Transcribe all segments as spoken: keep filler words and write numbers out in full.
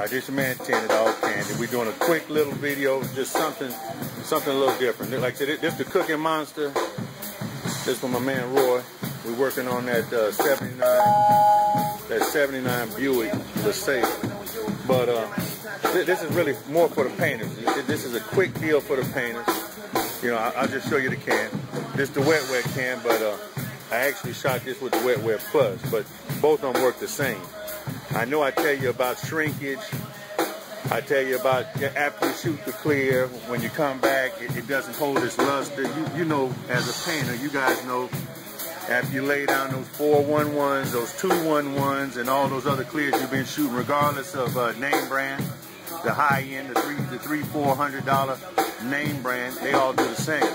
All right, this is your man Ted at Allkandy. We're doing a quick little video, just something something a little different. Like I said, this is the Cooking Monster. This is from my man Roy. We're working on that uh, seventy-nine that seventy-nine Buick LeSabre. But uh, th this is really more for the painters. This is a quick deal for the painters. You know, I I'll just show you the can. This is the Wet Wet can, but uh, I actually shot this with the Wet Wet Plus, but both of them work the same. I know I tell you about shrinkage. I tell you about after you shoot the clear, when you come back, it, it doesn't hold its luster. You, you know, as a painter, you guys know, after you lay down those four one ones, those two one ones, and all those other clears you've been shooting, regardless of uh, name brand, the high end, the three, the three, four hundred dollar name brand, they all do the same.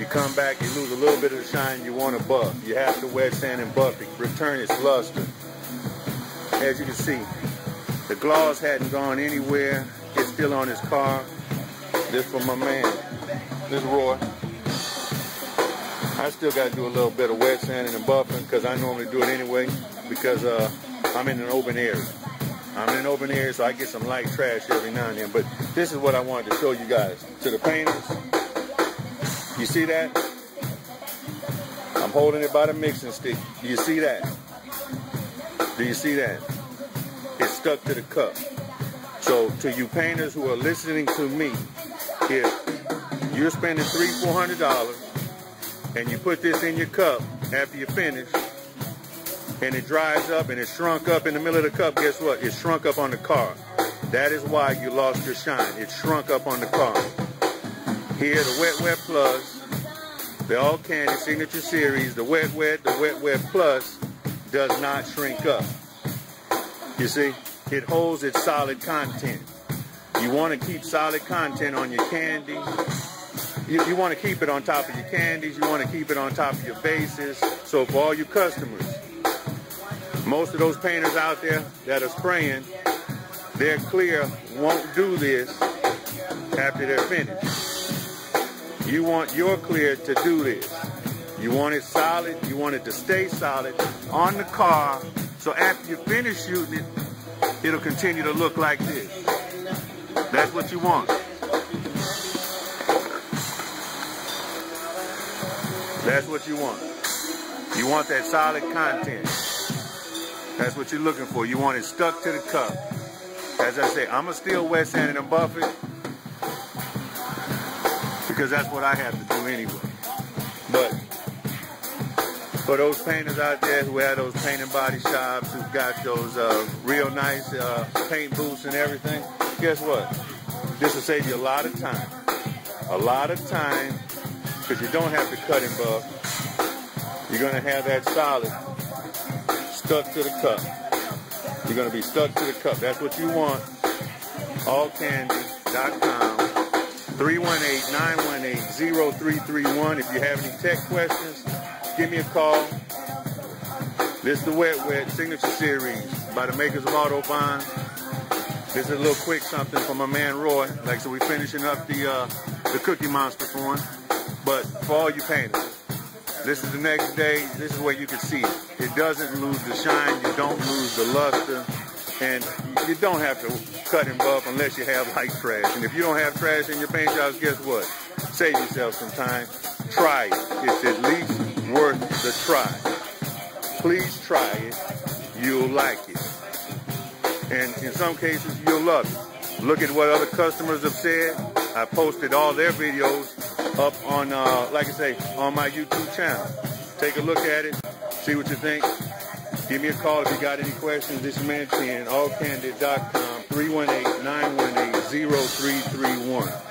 You come back, you lose a little bit of the shine you want to buff. You have to wet sand and buff to return its luster. As you can see, the gloss hadn't gone anywhere. It's still on his car. This from my man. This is Roy. I still got to do a little bit of wet sanding and buffing because I normally do it anyway because uh, I'm in an open area. I'm in an open area, so I get some light trash every now and then. But this is what I wanted to show you guys. To the painters, you see that? I'm holding it by the mixing stick. You see that? Do you see that? It's stuck to the cup. So to you painters who are listening to me, if you're spending three, four hundred dollars and you put this in your cup after you finish and it dries up and it shrunk up in the middle of the cup, guess what? It shrunk up on the car. That is why you lost your shine. It shrunk up on the car. Here, the Wet Wet Plus, the Allkandy Signature Series, the Wet Wet, the Wet Wet Plus, does not shrink up. You see, it holds its solid content. You want to keep solid content on your candy. You, you want to keep it on top of your candies. You want to keep it on top of your bases. So for all your customers, most of those painters out there that are spraying, their clear won't do this after they're finished. You want your clear to do this. You want it solid, you want it to stay solid on the car, so after you finish shooting it, it'll continue to look like this. That's what you want. That's what you want. You want that solid content. That's what you're looking for. You want it stuck to the cup. As I say, I'm going to still wet sand and buff it, because that's what I have to do anyway. But for those painters out there who have those paint and body shops, who've got those uh, real nice uh, paint booths and everything, guess what? This will save you a lot of time. A lot of time, because you don't have to cut and buff. You're going to have that solid stuck to the cup. You're going to be stuck to the cup. That's what you want. Allkandy dot com. three one eight, nine one eight, zero three three one. If you have any tech questions, give me a call. This is the Wet Wet Signature Series by the makers of Autobahn. This is a little quick something from my man Roy. Like, so we're finishing up the uh, the Cookie Monster for him. But for all you painters, this is the next day. This is where you can see it. It doesn't lose the shine. You don't lose the luster. And you don't have to cut and buff unless you have light trash. And if you don't have trash in your paint jobs, guess what? Save yourself some time. Try it. It's at least worth the try. Please try it. You'll like it. And in some cases, you'll love it. Look at what other customers have said. I posted all their videos up on, uh, like I say, on my YouTube channel. Take a look at it. See what you think. Give me a call if you got any questions. This is man Ken, Allkandy dot com, three one eight, nine one eight, zero three three one.